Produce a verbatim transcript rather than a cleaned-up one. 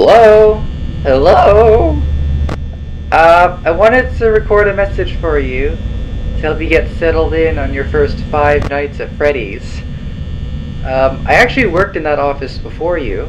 Hello? Hello? Uh, I wanted to record a message for you to help you get settled in on your first Five Nights at Freddy's. Um, I actually worked in that office before you.